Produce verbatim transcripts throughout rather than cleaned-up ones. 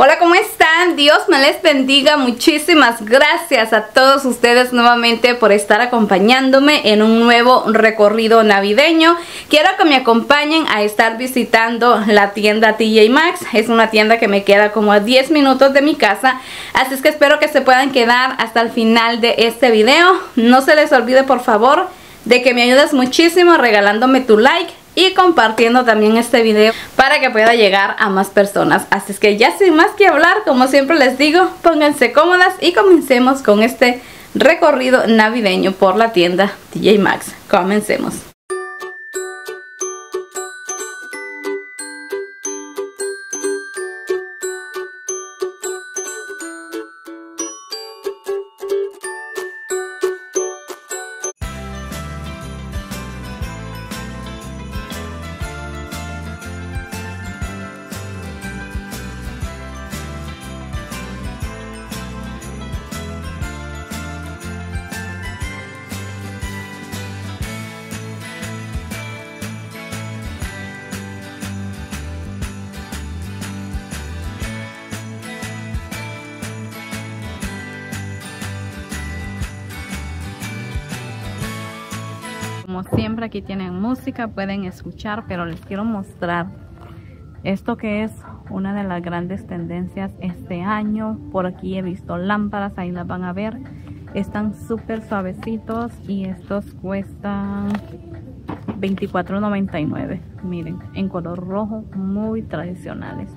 Hola, ¿cómo están? Dios me les bendiga. Muchísimas gracias a todos ustedes nuevamente por estar acompañándome en un nuevo recorrido navideño. Quiero que me acompañen a estar visitando la tienda T J Maxx. Es una tienda que me queda como a diez minutos de mi casa, así es que espero que se puedan quedar hasta el final de este video. No se les olvide, por favor, de que me ayudas muchísimo regalándome tu like y compartiendo también este video para que pueda llegar a más personas. Así es que ya sin más que hablar, como siempre les digo, pónganse cómodas y comencemos con este recorrido navideño por la tienda T J Maxx. Comencemos. Como siempre, aquí tienen música, pueden escuchar, pero les quiero mostrar esto que es una de las grandes tendencias este año. Por aquí he visto lámparas, ahí las van a ver. Están súper suavecitos y estos cuestan veinticuatro noventa y nueve. Miren, en color rojo, muy tradicionales.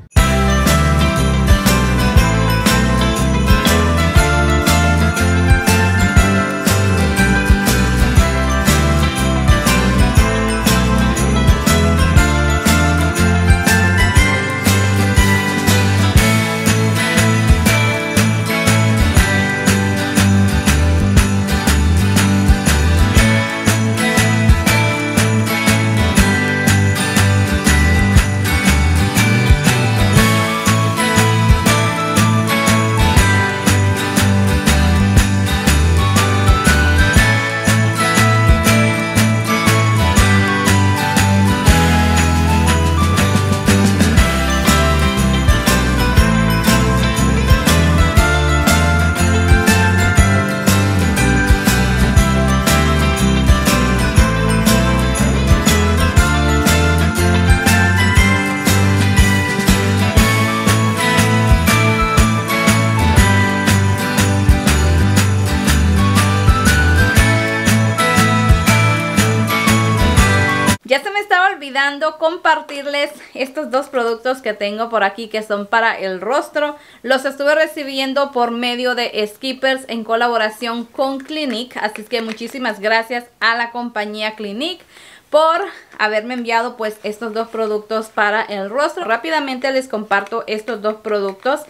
Ya se me estaba olvidando compartirles estos dos productos que tengo por aquí, que son para el rostro. Los estuve recibiendo por medio de Skippers en colaboración con Clinique. Así que muchísimas gracias a la compañía Clinique por haberme enviado pues estos dos productos para el rostro. Rápidamente les comparto estos dos productos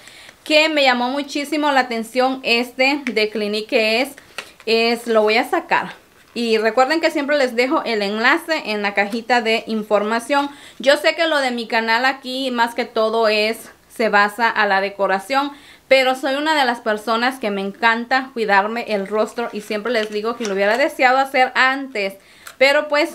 que me llamó muchísimo la atención. Este de Clinique que es, es lo voy a sacar. Y recuerden que siempre les dejo el enlace en la cajita de información. Yo sé que lo de mi canal aquí más que todo es, se basa a la decoración, pero soy una de las personas que me encanta cuidarme el rostro y siempre les digo que lo hubiera deseado hacer antes, pero pues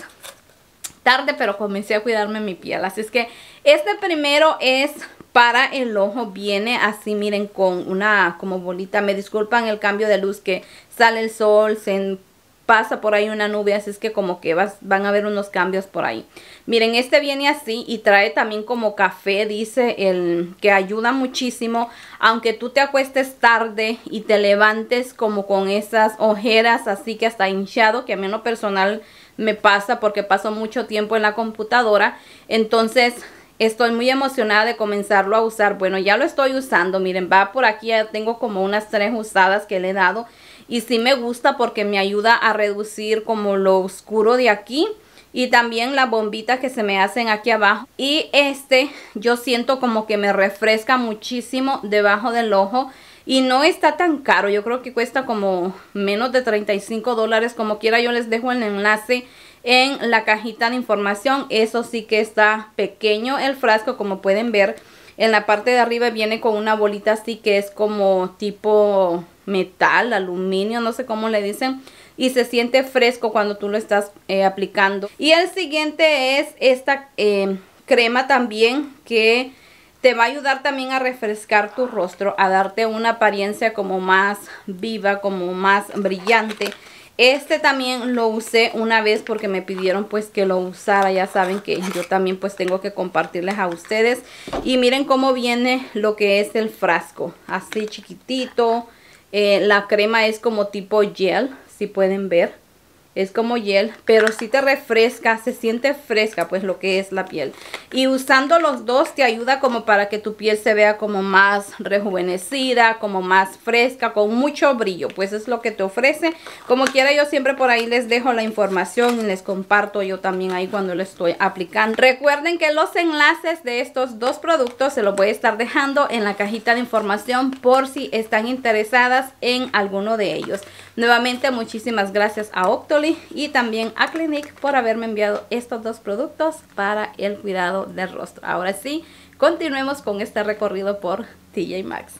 tarde, pero comencé a cuidarme mi piel. Así es que este primero es para el ojo, viene así, miren, con una como bolita. Me disculpan el cambio de luz, que sale el sol, se en pasa por ahí una nube, así es que como que vas, van a haber unos cambios por ahí. Miren, este viene así y trae también como café, dice el que ayuda muchísimo. Aunque tú te acuestes tarde y te levantes como con esas ojeras, así que hasta hinchado, que a mí en lo personal me pasa porque paso mucho tiempo en la computadora. Entonces estoy muy emocionada de comenzarlo a usar. Bueno, ya lo estoy usando, miren, va por aquí, ya tengo como unas tres usadas que le he dado. Y sí me gusta porque me ayuda a reducir como lo oscuro de aquí. Y también las bombitas que se me hacen aquí abajo. Y este yo siento como que me refresca muchísimo debajo del ojo. Y no está tan caro. Yo creo que cuesta como menos de treinta y cinco dólares. Como quiera, yo les dejo el enlace en la cajita de información. Eso sí que está pequeño el frasco, como pueden ver. En la parte de arriba viene con una bolita así que es como tipo metal, aluminio, no sé cómo le dicen. Y se siente fresco cuando tú lo estás eh, aplicando. Y el siguiente es esta eh, crema también que Te va a ayudar también a refrescar tu rostro, a darte una apariencia como más viva, como más brillante. Este también lo usé una vez porque me pidieron pues que lo usara. Ya saben que yo también pues tengo que compartirles a ustedes. Y miren cómo viene lo que es el frasco. Así chiquitito. Eh, la crema es como tipo gel, si pueden ver. Es como gel, pero sí te refresca, se siente fresca pues lo que es la piel. Y usando los dos te ayuda como para que tu piel se vea como más rejuvenecida, como más fresca, con mucho brillo. Pues es lo que te ofrece. Como quiera, yo siempre por ahí les dejo la información y les comparto yo también ahí cuando lo estoy aplicando. Recuerden que los enlaces de estos dos productos se los voy a estar dejando en la cajita de información por si están interesadas en alguno de ellos. Nuevamente, muchísimas gracias a Octolin y también a Clinique por haberme enviado estos dos productos para el cuidado del rostro. Ahora sí, continuemos con este recorrido por T J Maxx.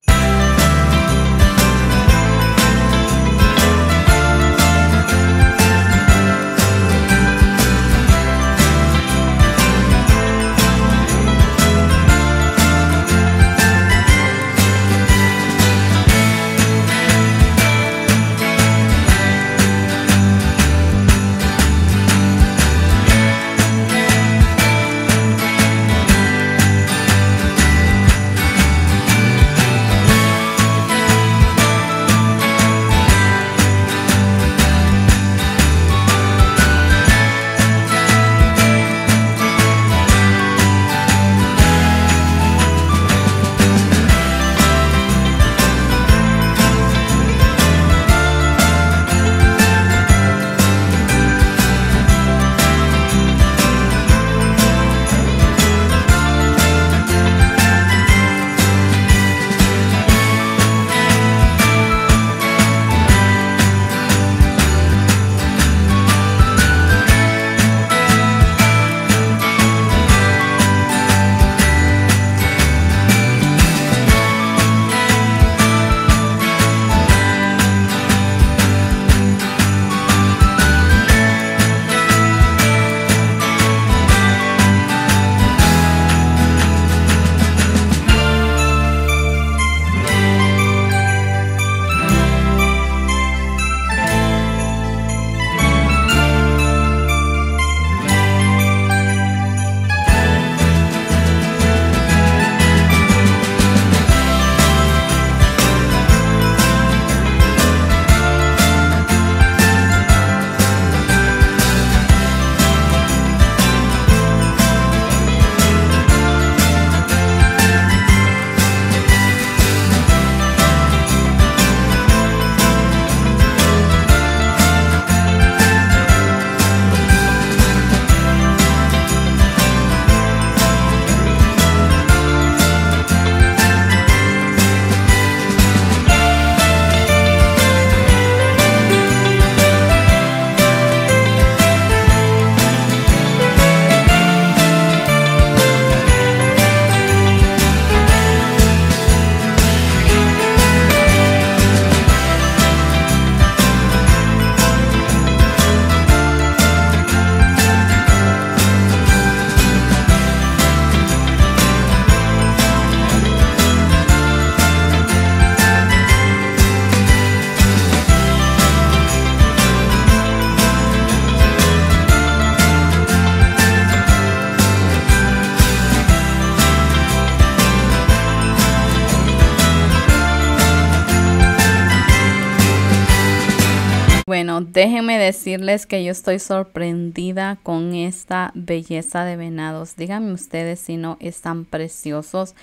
Bueno, déjenme decirles que yo estoy sorprendida con esta belleza de venados. Díganme ustedes si no están preciosos.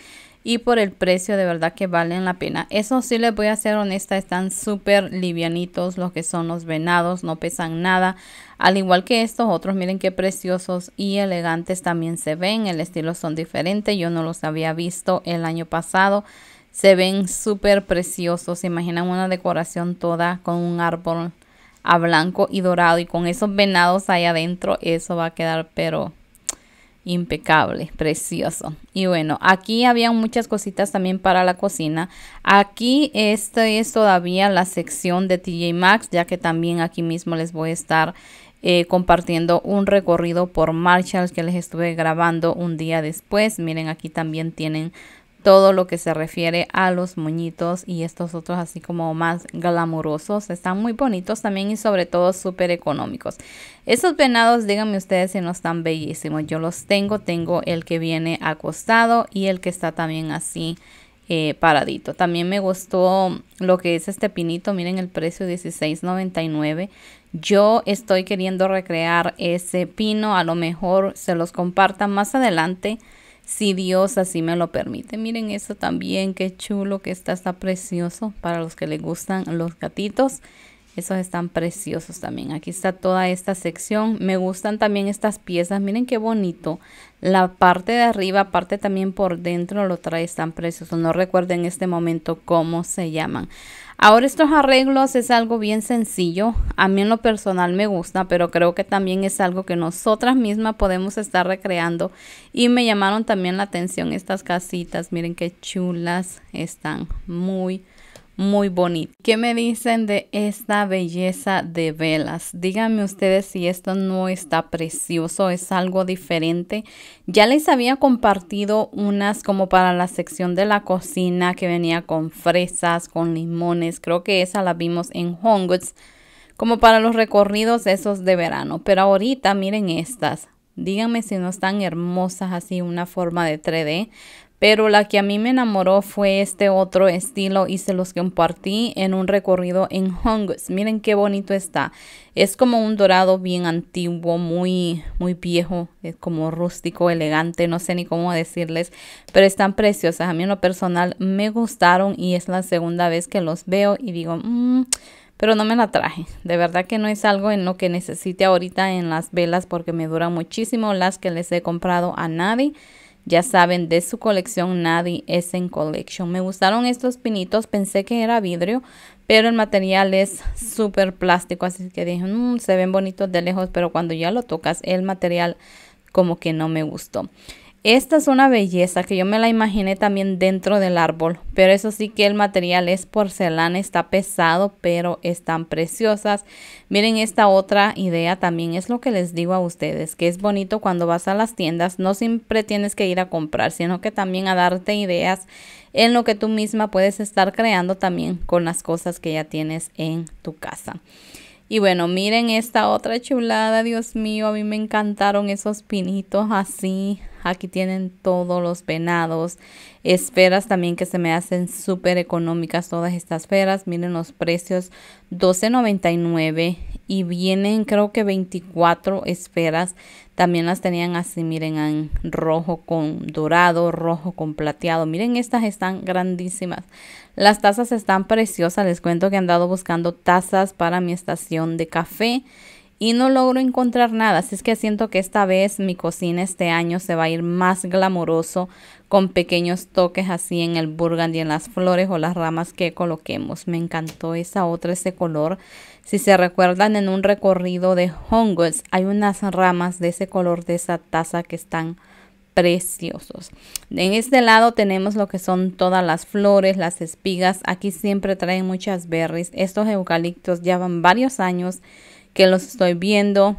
Y por el precio de verdad que valen la pena. Eso sí les voy a ser honesta, están súper livianitos los que son los venados, no pesan nada. Al igual que estos otros, miren qué preciosos y elegantes también se ven. El estilo son diferentes, yo no los había visto el año pasado. Se ven súper preciosos, se imaginan una decoración toda con un árbol a blanco y dorado y con esos venados ahí adentro, eso va a quedar pero impecable, precioso. Y bueno, aquí había muchas cositas también para la cocina. Aquí esta es todavía la sección de T J Maxx, ya que también aquí mismo les voy a estar eh, compartiendo un recorrido por Marshalls que les estuve grabando un día después. Miren, aquí también tienen todo lo que se refiere a los moñitos y estos otros así como más glamurosos. Están muy bonitos también y sobre todo súper económicos. Esos venados, díganme ustedes si no están bellísimos. Yo los tengo, tengo el que viene acostado y el que está también así eh, paradito. También me gustó lo que es este pinito, miren el precio dieciséis noventa y nueve. Yo estoy queriendo recrear ese pino, a lo mejor se los compartan más adelante, si Dios así me lo permite. Miren eso también, qué chulo que está, está precioso para los que les gustan los gatitos. Esos están preciosos también. Aquí está toda esta sección. Me gustan también estas piezas. Miren qué bonito. La parte de arriba, aparte también por dentro lo trae tan precioso. No recuerdo en este momento cómo se llaman. Ahora estos arreglos es algo bien sencillo. A mí en lo personal me gusta, pero creo que también es algo que nosotras mismas podemos estar recreando. Y me llamaron también la atención estas casitas. Miren qué chulas están. Muy Muy bonito. ¿Qué me dicen de esta belleza de velas? Díganme ustedes si esto no está precioso, es algo diferente. Ya les había compartido unas como para la sección de la cocina que venía con fresas, con limones. Creo que esa la vimos en Home Goods, como para los recorridos esos de verano. Pero ahorita miren estas. Díganme si no están hermosas así, una forma de tres D. Pero la que a mí me enamoró fue este otro estilo y se los compartí en un recorrido en Home Goods. Miren qué bonito está. Es como un dorado bien antiguo, muy, muy viejo. Es como rústico, elegante, no sé ni cómo decirles. Pero están preciosas. A mí en lo personal me gustaron y es la segunda vez que los veo y digo, mmm, pero no me la traje. De verdad que no es algo en lo que necesite ahorita en las velas porque me duran muchísimo las que les he comprado a nadie. Ya saben, de su colección Nadie es en Collection. Me gustaron estos pinitos. Pensé que era vidrio, pero el material es súper plástico. Así que dije, mmm, se ven bonitos de lejos, pero cuando ya lo tocas, el material como que no me gustó. Esta es una belleza que yo me la imaginé también dentro del árbol. Pero eso sí que el material es porcelana, está pesado, pero están preciosas. Miren esta otra idea también, es lo que les digo a ustedes, que es bonito cuando vas a las tiendas. No siempre tienes que ir a comprar, sino que también a darte ideas en lo que tú misma puedes estar creando también con las cosas que ya tienes en tu casa. Y bueno, miren esta otra chulada, Dios mío, a mí me encantaron esos pinitos así. Aquí tienen todos los venados, esferas también que se me hacen súper económicas todas estas esferas. Miren los precios, doce noventa y nueve y vienen creo que veinticuatro esferas. También las tenían así, miren, en rojo con dorado, rojo con plateado. Miren, estas están grandísimas. Las tazas están preciosas. Les cuento que he andado buscando tazas para mi estación de café y no logro encontrar nada. Así es que siento que esta vez mi cocina este año se va a ir más glamuroso, con pequeños toques así en el burgundy, en las flores o las ramas que coloquemos. Me encantó esa otra, ese color. Si se recuerdan, en un recorrido de Home Goods hay unas ramas de ese color de esa taza que están preciosos. En este lado tenemos lo que son todas las flores, las espigas. Aquí siempre traen muchas berries. Estos eucaliptos ya van varios años que los estoy viendo.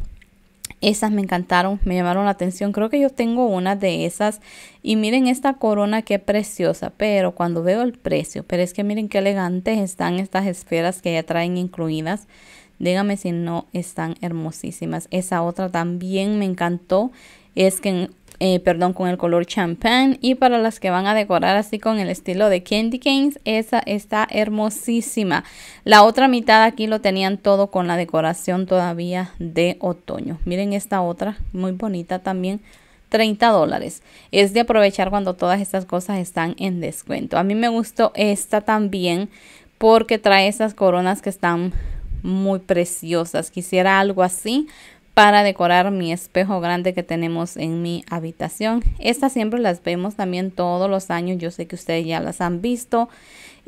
Esas me encantaron, me llamaron la atención. Creo que yo tengo una de esas. Y miren esta corona, qué preciosa. Pero cuando veo el precio, pero es que miren qué elegantes están estas esferas que ya traen incluidas. Díganme si no están hermosísimas. Esa otra también me encantó. Es que, eh, perdón, con el color champán. Y para las que van a decorar así con el estilo de candy canes, esa está hermosísima. La otra mitad aquí lo tenían todo con la decoración todavía de otoño. Miren esta otra, muy bonita también. treinta dólares. Es de aprovechar cuando todas estas cosas están en descuento. A mí me gustó esta también porque trae esas coronas que están muy preciosas. Quisiera algo así para decorar mi espejo grande que tenemos en mi habitación. Estas siempre las vemos también todos los años. Yo sé que ustedes ya las han visto.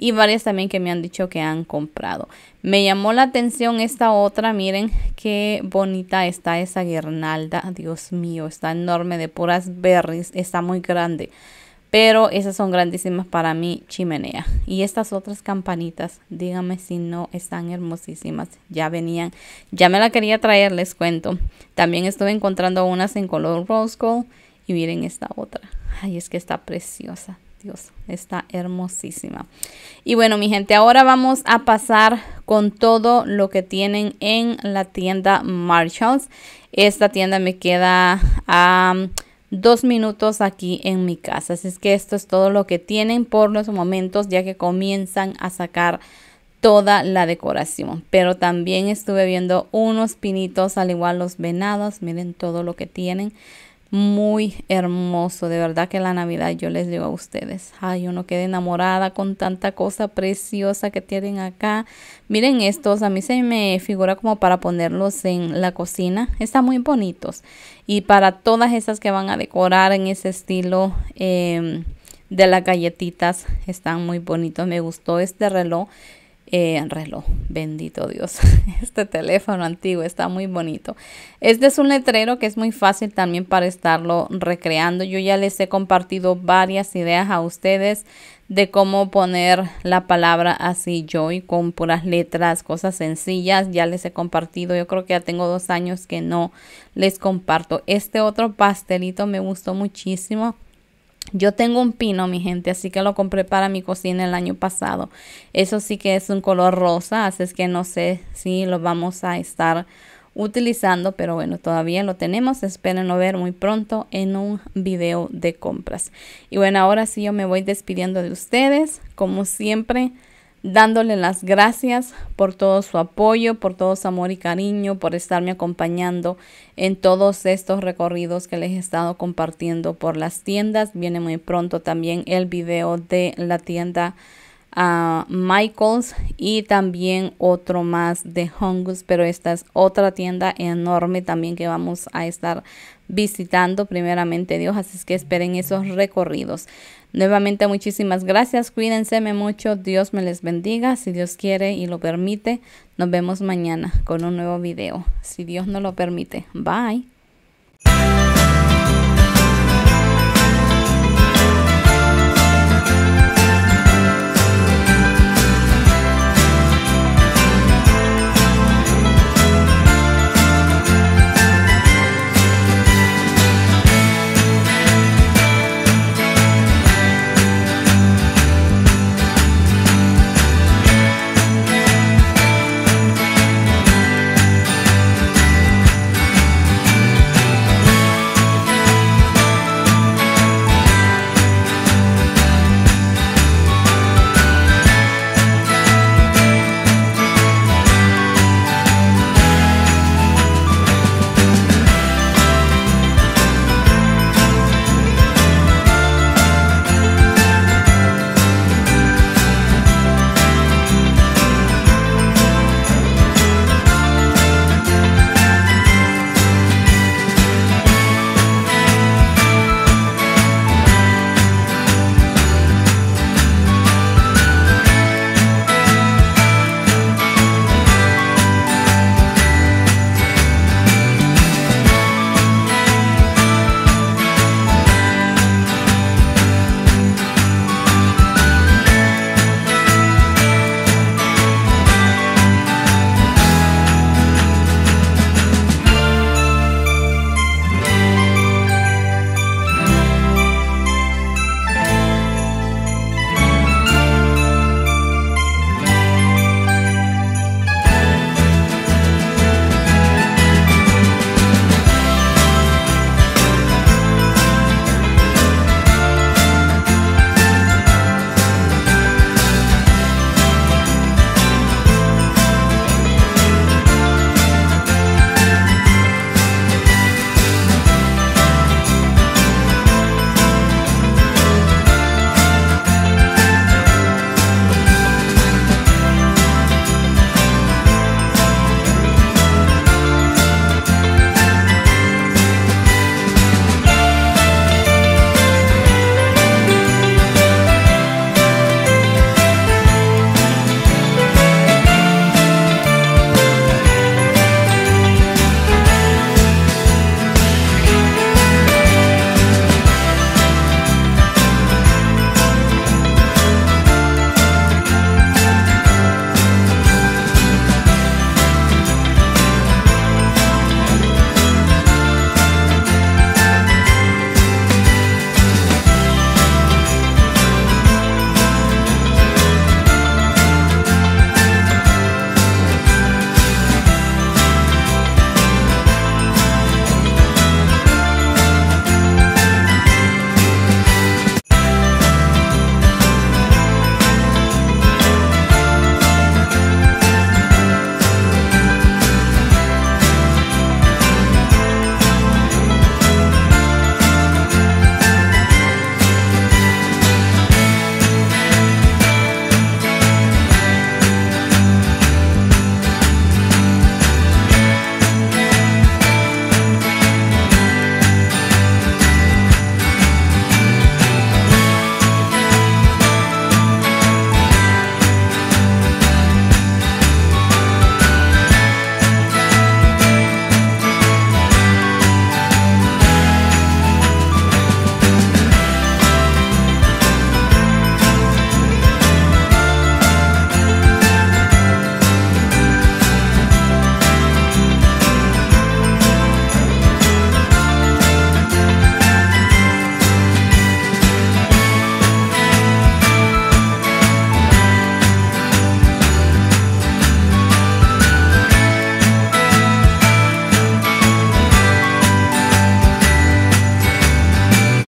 Y varias también que me han dicho que han comprado. Me llamó la atención esta otra. Miren qué bonita está esa guirnalda. Dios mío, está enorme de puras berries. Está muy grande. Pero esas son grandísimas para mi chimenea. Y estas otras campanitas, díganme si no están hermosísimas. Ya venían, ya me la quería traer, les cuento. También estuve encontrando unas en color rose gold. Y miren esta otra. Ay, es que está preciosa. Dios, está hermosísima. Y bueno, mi gente, ahora vamos a pasar con todo lo que tienen en la tienda Marshalls. Esta tienda me queda a... Um, dos minutos aquí en mi casa, así es que esto es todo lo que tienen por los momentos, ya que comienzan a sacar toda la decoración. Pero también estuve viendo unos pinitos, al igual los venados. Miren todo lo que tienen, muy hermoso. De verdad que la Navidad, yo les digo a ustedes, ay, uno queda enamorada con tanta cosa preciosa que tienen acá. Miren estos, a mí se me figura como para ponerlos en la cocina, están muy bonitos. Y para todas esas que van a decorar en ese estilo eh, de las galletitas, están muy bonitos. Me gustó este reloj. Eh, reloj, bendito Dios, este teléfono antiguo está muy bonito. Este es un letrero que es muy fácil también para estarlo recreando. Yo ya les he compartido varias ideas a ustedes de cómo poner la palabra así, joy, con puras letras, cosas sencillas. Ya les he compartido, yo creo que ya tengo dos años que no les comparto. Este otro pastelito me gustó muchísimo. Yo tengo un pino, mi gente, así que lo compré para mi cocina el año pasado. Eso sí que es un color rosa, así es que no sé si lo vamos a estar utilizando, pero bueno, todavía lo tenemos. Espérenlo ver muy pronto en un video de compras. Y bueno, ahora sí yo me voy despidiendo de ustedes, como siempre, dándole las gracias por todo su apoyo, por todo su amor y cariño, por estarme acompañando en todos estos recorridos que les he estado compartiendo por las tiendas. Viene muy pronto también el video de la tienda uh, Michael's y también otro más de Home Goods, pero esta es otra tienda enorme también que vamos a estar visitando primeramente Dios, así es que esperen esos recorridos. Nuevamente muchísimas gracias, cuídense mucho, Dios me les bendiga, si Dios quiere y lo permite, nos vemos mañana con un nuevo video, si Dios no lo permite, bye.